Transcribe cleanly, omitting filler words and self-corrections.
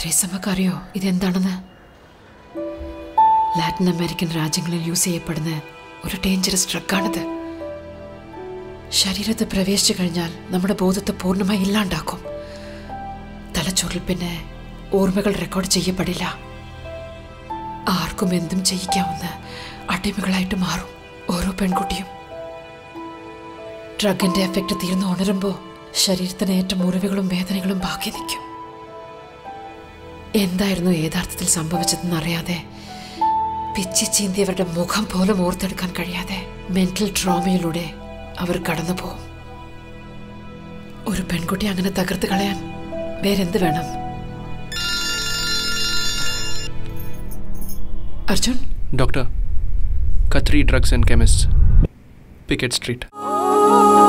ത്രേസമ്മക്കറിയോ ഇതെന്താണെന്ന്? Latin American രാജ്യങ്ങളിൽ use ചെയ്യപ്പെടുന്ന ഒരു ഡേഞ്ചറസ് ഡ്രഗാണിത്. ശരീരത്തെ പ്രവേശിച്ചു കഴിഞ്ഞാൽ നമ്മുടെ ബോധത്തെ പൂർണ്ണമായി ഇല്ലാണ്ടാക്കും. തലച്ചോറിൽ പിന്നെ ഓർമ്മകൾ റെക്കോർഡ് ചെയ്യപ്പെടില്ല. ആർക്കും എന്തും ചെയ്യിക്കാവുന്ന അടിമകളായിട്ട് മാറും ഓരോ പെൺകുട്ടിയും. ഡ്രഗിൻ്റെ എഫക്റ്റ് തീർന്ന് ഉണരുമ്പോൾ ശരീരത്തിന് ഏറ്റ മുറിവുകളും വേദനകളും ബാക്കി നിൽക്കും. എന്തായിരുന്നു യഥാർത്ഥത്തിൽ സംഭവിച്ചതെന്നറിയാതെ, പിച്ചി ചീന്തിയവരുടെ മുഖം പോലും ഓർത്തെടുക്കാൻ കഴിയാതെ മെന്റൽ ട്രോമയിലൂടെ അവർ കടന്നു പോകും. ഒരു പെൺകുട്ടി അങ്ങനെ തകർത്ത് കളയാൻ വേറെന്ത് വേണം? അർജുൻ ഡോക്ടർ, കത്രി drugs and chemist, picket street.